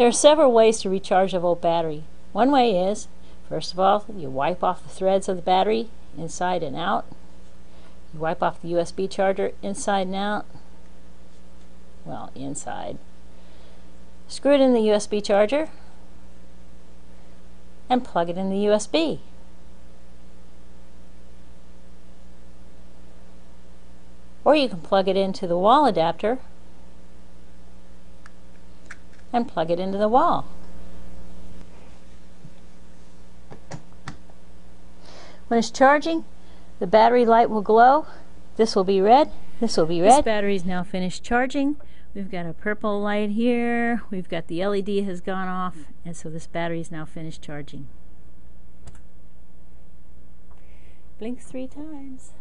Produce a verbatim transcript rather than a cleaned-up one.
There are several ways to recharge a volt battery. One way is, first of all, you wipe off the threads of the battery inside and out. You wipe off the U S B charger inside and out. Well, inside. Screw it in the U S B charger and plug it in the U S B. Or you can plug it into the wall adapter and plug it into the wall. When it's charging, the battery light will glow. This will be red, this will be red. This battery is now finished charging. We've got a purple light here, we've got the L E D has gone off, and so this battery is now finished charging. Blinks three times.